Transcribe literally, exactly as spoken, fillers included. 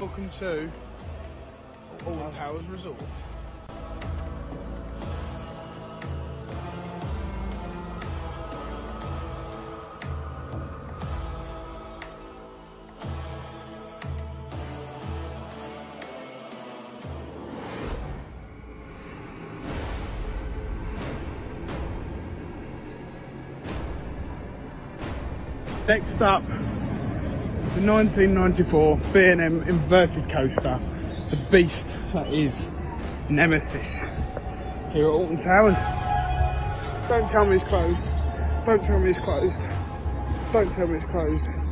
Welcome to Alton Towers Resort. Next up, the nineteen ninety-four B and M inverted coaster, the beast that is Nemesis, here at Alton Towers. Don't tell me it's closed. Don't tell me it's closed. Don't tell me it's closed.